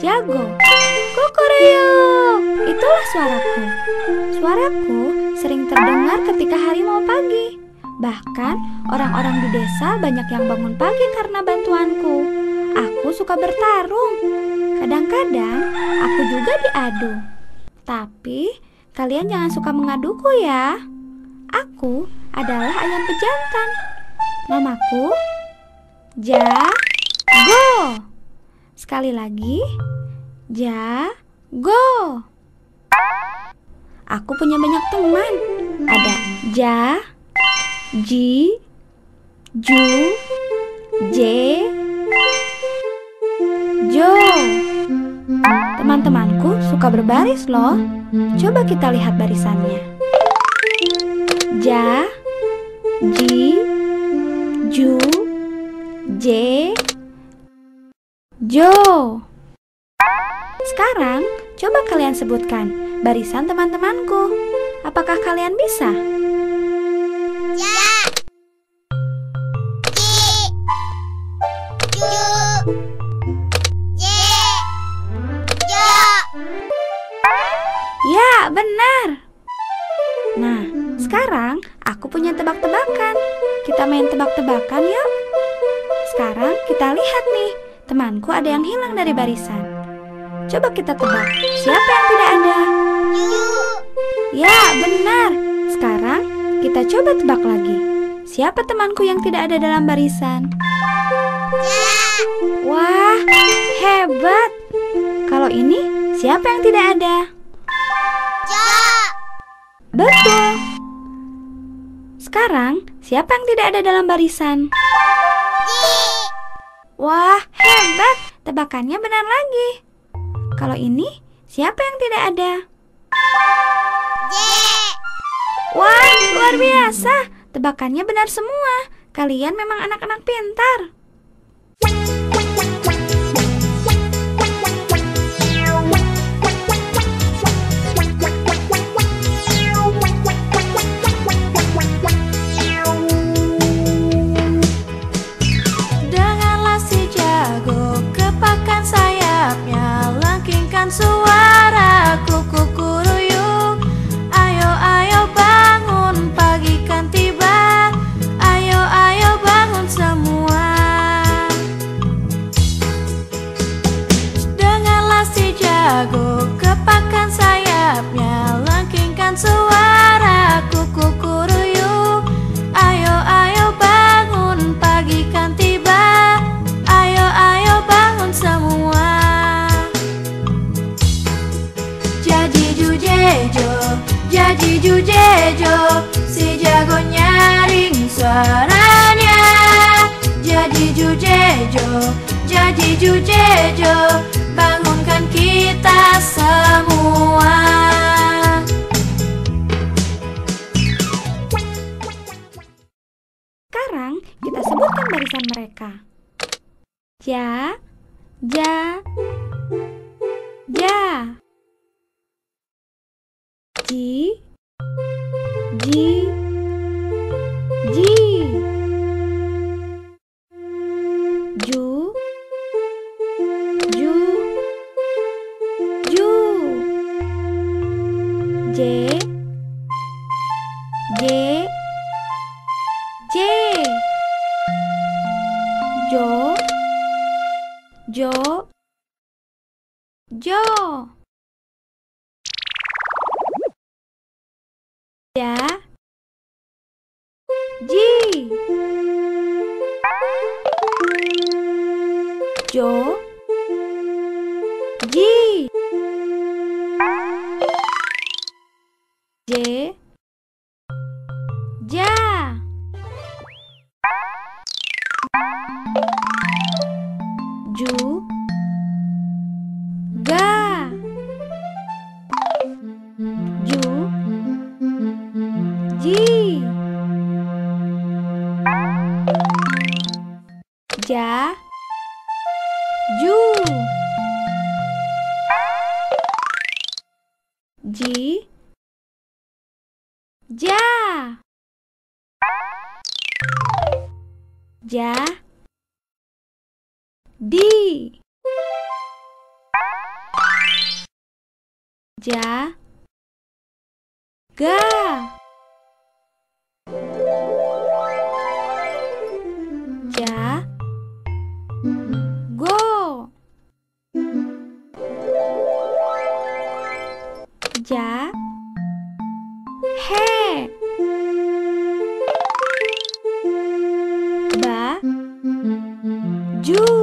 Jago, kokoreo. Itulah suaraku. Suaraku sering terdengar ketika hari mau pagi. Bahkan orang-orang di desa banyak yang bangun pagi karena bantuanku. Aku suka bertarung. Kadang-kadang aku juga diadu. Tapi kalian jangan suka mengaduku ya. Aku adalah ayam pejantan. Namaku Jago. Sekali lagi, Jago. Aku punya banyak teman. Ada Ji, Ju, Jo. Teman-temanku suka berbaris loh. Coba kita lihat barisannya. Ji, Ju, Jo. Sekarang coba kalian sebutkan barisan teman-temanku. Apakah kalian bisa? Ya, benar. Nah, sekarang aku punya tebak-tebakan. Kita main tebak-tebakan yuk. Sekarang kita lihat nih. Temanku ada yang hilang dari barisan. Coba kita tebak, siapa yang tidak ada? Ya, benar. Sekarang kita coba tebak lagi. Siapa temanku yang tidak ada dalam barisan? Wah, hebat. Kalau ini, siapa yang tidak ada? Betul. Sekarang, siapa yang tidak ada dalam barisan? Wah, hebat. Tebakannya benar lagi. Kalau ini, siapa yang tidak ada? Wah, luar biasa. Tebakannya benar semua. Kalian memang anak-anak pintar. Jago kepakkan sayapnya, lengkingkan suara kukukuruyuk. Ayo, ayo bangun, pagi kan tiba. Ayo, ayo bangun semua. Jadi jujejo, si Jago nyaring suaranya. Jadi jujejo, bangunkan kita semua. Sekarang kita sebutkan barisan mereka. Ja. Ji. Jo. Ji. Ji. Ja. Ja. Di. Jaga. Jago. Baju.